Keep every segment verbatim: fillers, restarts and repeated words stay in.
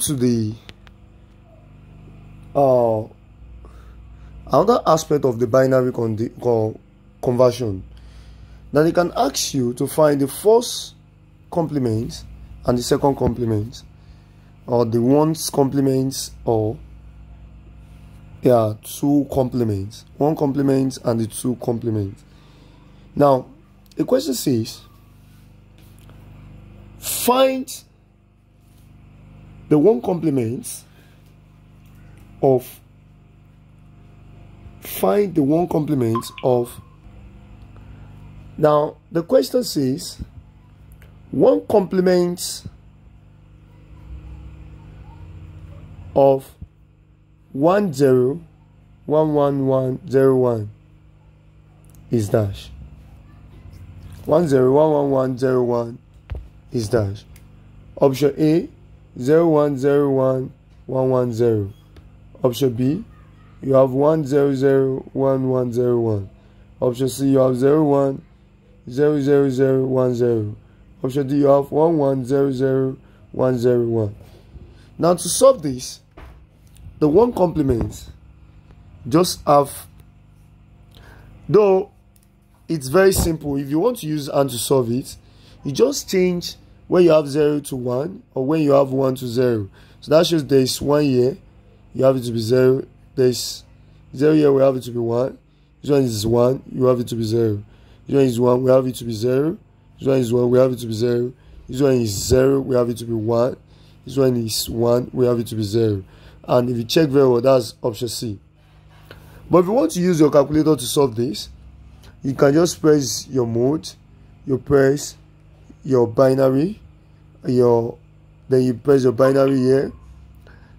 to the uh, another aspect of the binary con con conversion, that it can ask you to find the first complement and the second complement, or the ones complements, or yeah, two complements, one complement and the two complements. Now the question says, find the one complement of find the one complement of now the question says one complement of one zero one one one zero one is dash one zero one one one zero one is dash. Option A, zero one zero one one one zero. Option B, you have one zero zero one one zero one. Option C, you have zero one zero zero zero one zero. Option D, you have one one zero zero one zero one. Now to solve this, the one complement just have, though it's very simple. If you want to use and to solve it, you just change when you have zero to one, or when you have one to zero. So that shows there is one here, you have it to be zero. There's zero here, we have it to be one. This one is one, you have it to be zero. This one is one, we have it to be zero. This one is one, we have it to be zero. This one is zero, we have it to be one. This one is one, we have it to be zero. And if you check very well, that's option C. But if you want to use your calculator to solve this, you can just press your mode, you press your binary, your then you press your binary here,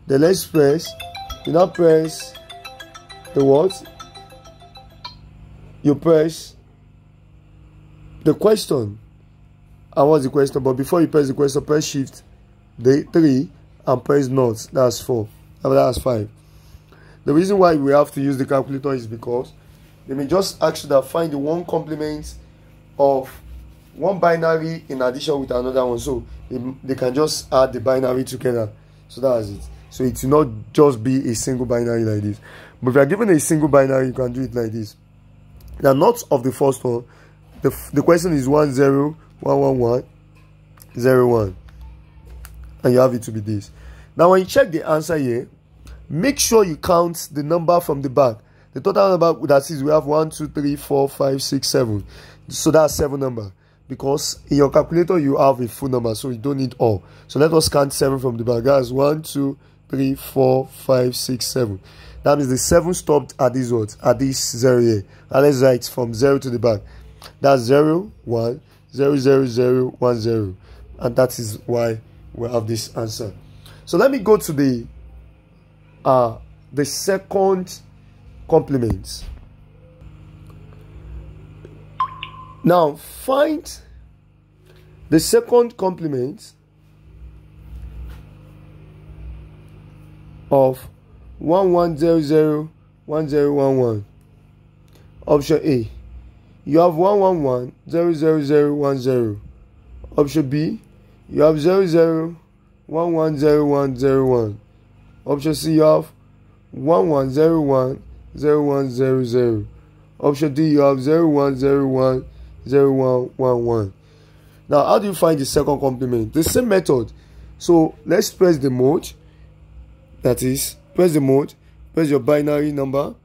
then let's press you now press the what you press the question. I was the question, but before you press the question, press shift the three and press not, that's four, that's five. The reason why we have to use the calculator is because they may just ask you that find the one complement of one binary in addition with another one, so they, they can just add the binary together. So that's it. So it will not just be a single binary like this. But if you are given a single binary, you can do it like this. Now, not of the first one. The the question is one zero one one one zero one, and you have it to be this. Now, when you check the answer here, make sure you count the number from the back. The total number that is, we have one two three four five six seven. So that's seven number. Because in your calculator you have a full number, so you don't need all. So let us count seven from the back. Guys, one, two, three, four, five, six, seven. That means the seven stopped at this what? At this zero here. And let's write from zero to the back. That's zero, one, zero, zero, zero, one, zero. And that is why we have this answer. So let me go to the uh the second complement. Now, find the second complement of one one zero zero one zero one one. Option A, you have one one one zero zero zero one zero. Option B, you have zero zero one one zero one zero one. Option C, you have one one zero one zero one zero zero. Option D, you have zero one zero one zero one one one. Now, how do you find the second complement? The same method. So let's press the mode, that is, press the mode, press your binary number.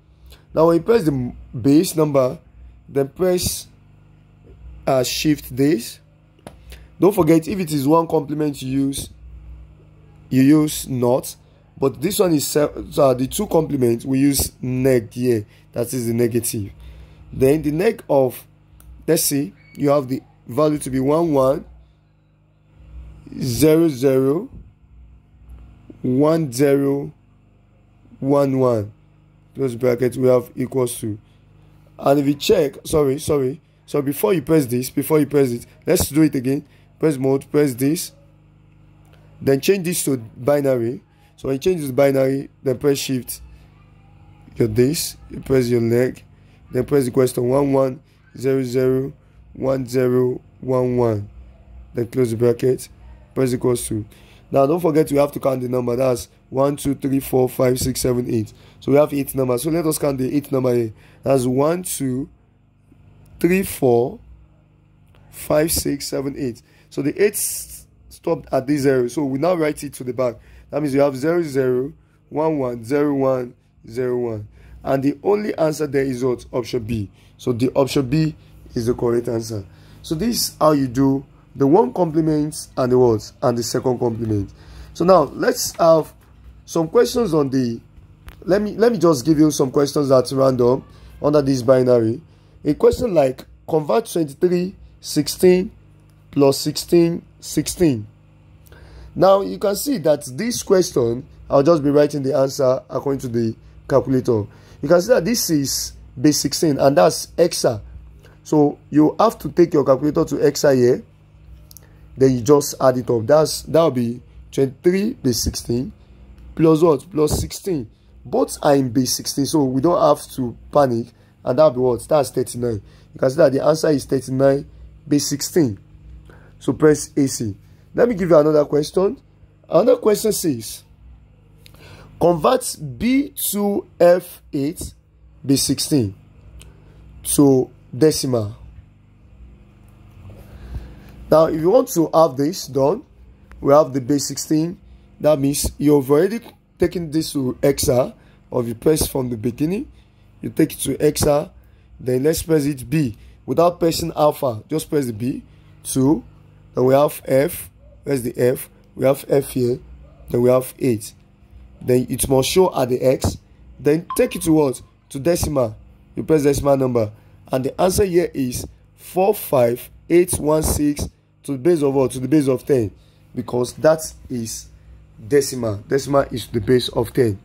Now when you press the base number, then press uh, shift this. Don't forget, if it is one complement, you use you use not, but this one is uh, the two complements, we use neg here, that is the negative. Then the neg of, let's see, you have the value to be one one zero zero one zero one one. Close bracket, we have equals to. And if you check, sorry, sorry. So before you press this, before you press it, let's do it again. Press mode, press this. Then change this to binary. So when you change this to binary, then press shift your this, you press your leg, then press the question one one zero zero one zero one one, then close the bracket, press equals to. Now don't forget we have to count the number. That's one, two, three, four, five, six, seven, eight. So we have eight numbers. So let us count the eight number here. That's one, two, three, four, five, six, seven, eight. So the eight stopped at this zero. So we now write it to the back. That means you have zero, zero, one, one, zero, one, zero, one. And the only answer there is what? Option B. So the option B is the correct answer. So this is how you do the one complement and the what? And the second complement. So now let's have some questions on the. Let me let me just give you some questions that's random under this binary. A question like convert twenty-three sixteen plus sixteen sixteen. Now you can see that this question, I'll just be writing the answer according to the calculator. You can see that this is base sixteen and that's hexa. So you have to take your calculator to hexa here. Then you just add it up. That's that'll be twenty-three base sixteen plus what? Plus sixteen. Both are in base sixteen, so we don't have to panic. And that'll be what? That's thirty-nine. You can see that the answer is thirty-nine base sixteen. So press A C. Let me give you another question. Another question says convert B two F eight base sixteen to decimal. Now, if you want to have this done, we have the base sixteen. That means you've already taken this to hexa, or you press from the beginning, you take it to hexa, then let's press it B without pressing alpha. Just press the B, two, then we have F, where's the F? We have F here, then we have eight. Then it must show at the X, then take it to what? To decimal. You press decimal number, and the answer here is four five eight one six. To the base of what? To the base of ten, because that is decimal. Decimal is the base of ten.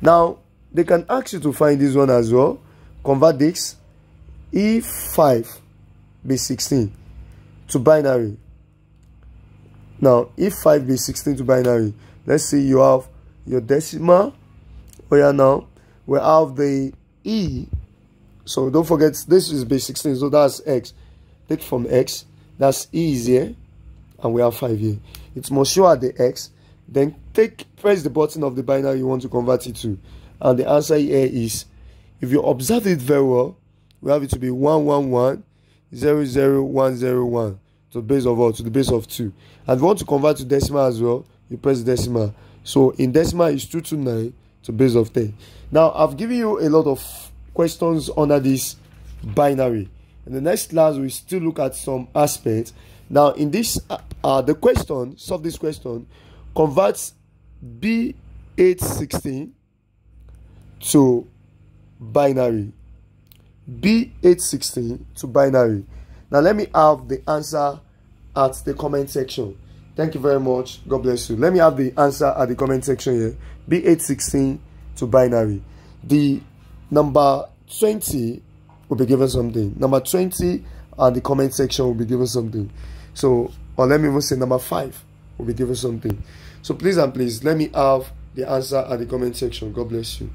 Now they can ask you to find this one as well. Convert this E five base sixteen to binary. Now E five base sixteen to binary. Let's see, you have your decimal. Oh yeah, now we have the E. So don't forget this is base sixteen. So that's X. Take from X. That's E is here, and we have five here. It must show at the X. Then take press the button of the binary you want to convert it to, and the answer here is, if you observe it very well, we have it to be one one one zero zero one zero one to the base of all to the base of two. And if you want to convert to decimal as well, you press decimal. So in decimal is two two nine to the base of ten. Now I've given you a lot of questions under this binary. In the next class, we still look at some aspects. Now, in this, uh, uh, the question, solve this question, convert B eight sixteen to binary. B eight sixteen to binary. Now, let me have the answer at the comment section. Thank you very much. God bless you. Let me have the answer at the comment section here. B eight sixteen to binary. The number twenty will be given something. Number twenty and the comment section will be given something. So, or let me even say number five will be given something. So please and please, let me have the answer at the comment section. God bless you.